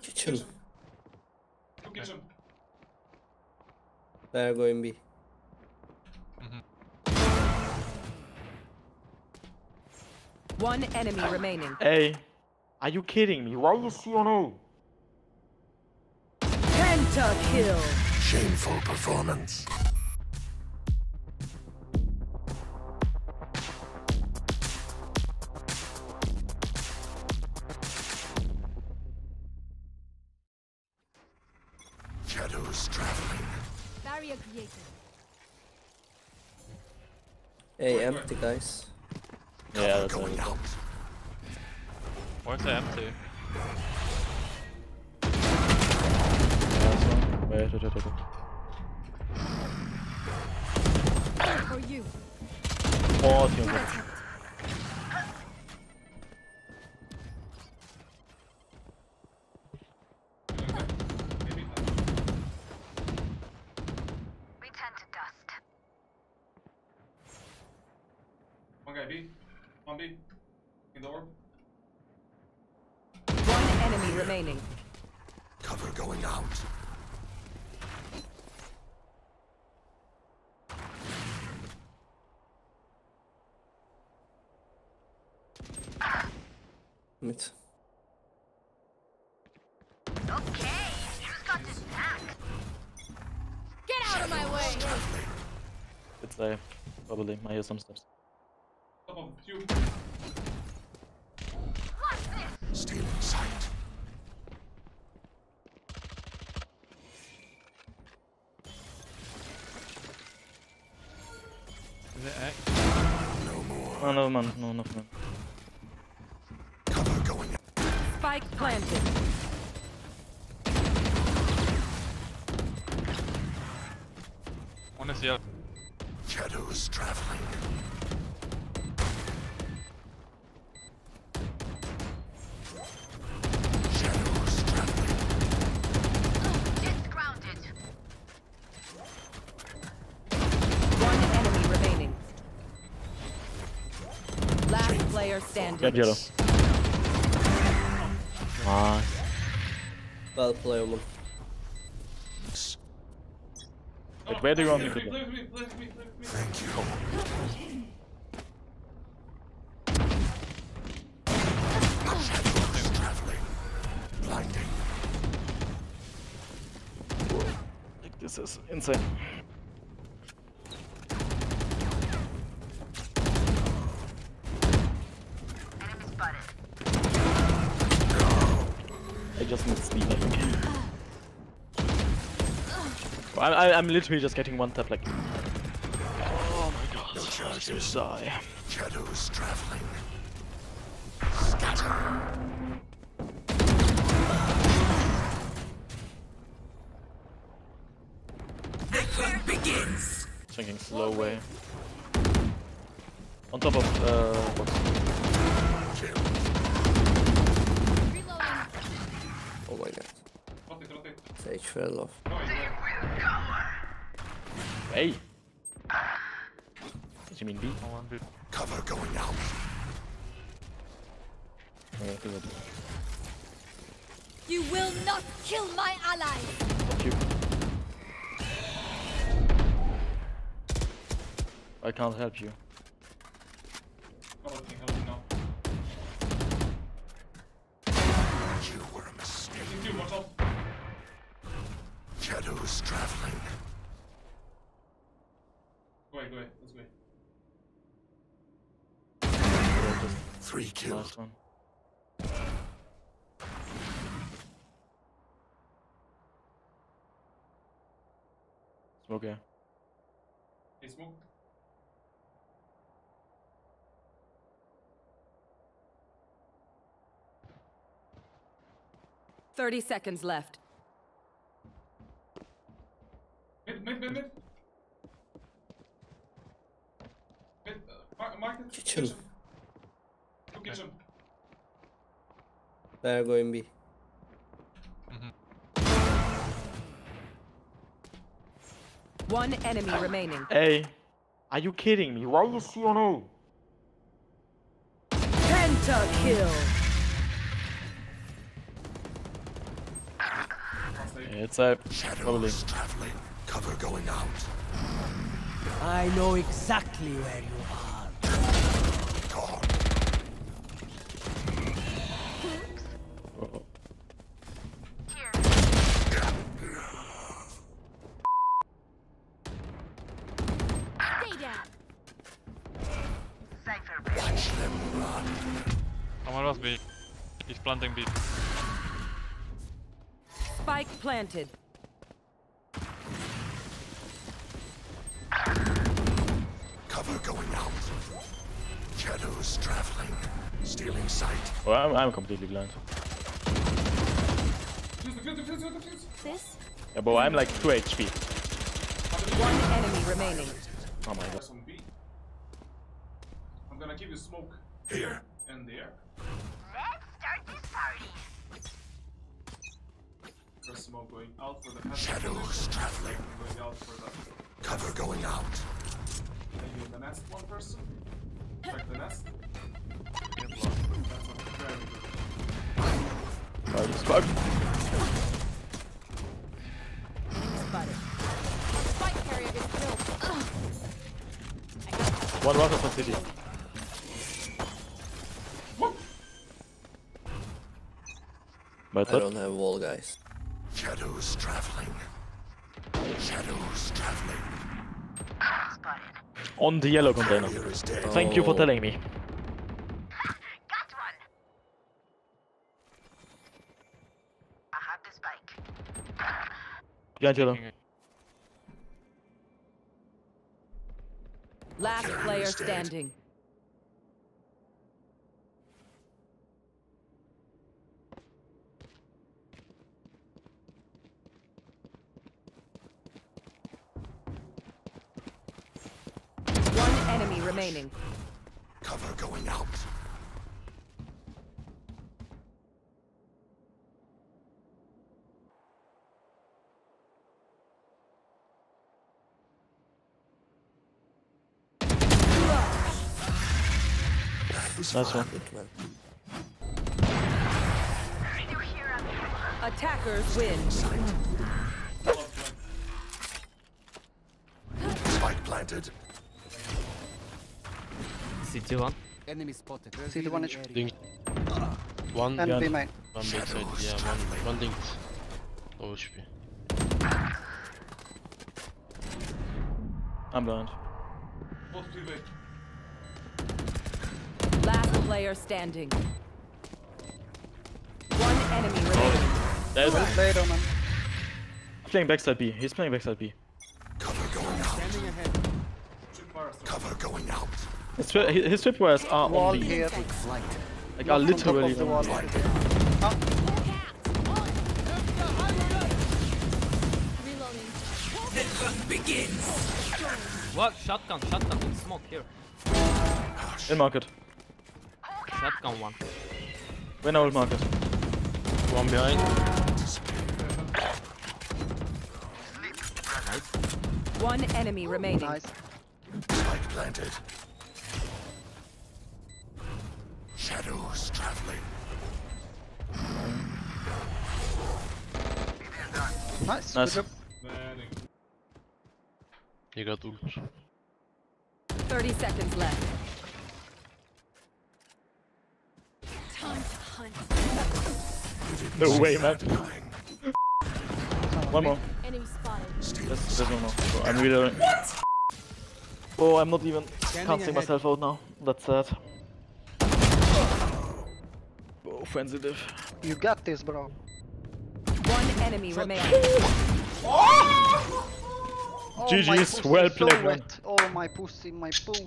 Chuchu. Look at him. They are going B. One enemy remaining. Hey, are you kidding me? Why you C1O? Pentakill. Shameful performance. Shadows traveling. Barrier created. Hey, empty guys. Yeah, that's going out. Where's the M2? Wait, wait, wait, for you. Oh, we tend to dust. Okay, B. One B. In the orb. One enemy remaining. Cover going out. Mit. Okay, who's got this back? Get out of my way! Good play. Probably. I hear some steps. Still in sight. Is it X? No more. Oh, no, man. No, no, no. Cover going up. Spike planted. One is the other. Shadows traveling. Standing. Yellow. Nice. Well playable. Wait, where do you want me to go? Thank you. Shadows traveling. Blinding. Like, this is insane. I'm literally just getting one tap, like. Oh my god! Shadows traveling. Scatter. The hunt begins. Thinking slow way. On top of what's reloading. Oh my god. Sage fell off. Hey! Did you mean B? Cover going out. You will not kill my ally! Fuck you. I can't help you. Shadows traveling. Go away, let's go. Three kills. Smoke, yeah. Hey, smoke. Thirty seconds left. Mid. Chuchu. Look at him. They are going B. One enemy remaining. Hey, are you kidding me? Why you C1O? Manta kill. It's a probably. Traveling. Cover going out. I know exactly where you are. Gone. Stay down. Watch them run. Someone else B. He's planting B. Spike planted. Cover going out. Shadows traveling. Stealing sight. Well, I'm completely blind. This? Yeah, but I'm like 2 HP. One enemy remaining. Oh my god. I'm gonna give you smoke here and there. Let's start this party. Smoke going out for the shadows traveling. Going out for the cover going out. Are you in the nest, one person? Check the nest. Oh, you spotted. Spike carrier gets killed. One rocket for city. What? But I don't have wall, guys. Shadows traveling. Shadows traveling. Spotted. On the yellow container. Oh. Thank you for telling me. Got one. I have the spike. Behind yellow. Last player standing. Enemy remaining. Cover going out. That's one. Attackers win. Spike planted. CT1. Enemy spotted. CT1 HP. Ding. One and gun. One backside. Yeah, one ding. Oh, HP. I'm blind. Last player standing. One enemy remaining. There's one. Later, man. Playing backside B. He's playing backside B. Cover going out. Standing ahead. Cover going out. His tripwires are on B. Like are literally on B. The hunt begins. What? Shotgun and smoke here. In market. Shotgun one. When I will market. One behind. Nice. One enemy remaining. Nice. Spike planted. Shadows traveling. Nice. You got ult. 30 seconds left. Time to hunt. No way, man. One more. That's one more. So I'm really. What? Oh, I'm not even. Can't see myself out now. That's sad. Sensitive. You got this, bro. One enemy remaining. Oh! Oh, GG's well played. So oh my pussy, my poo.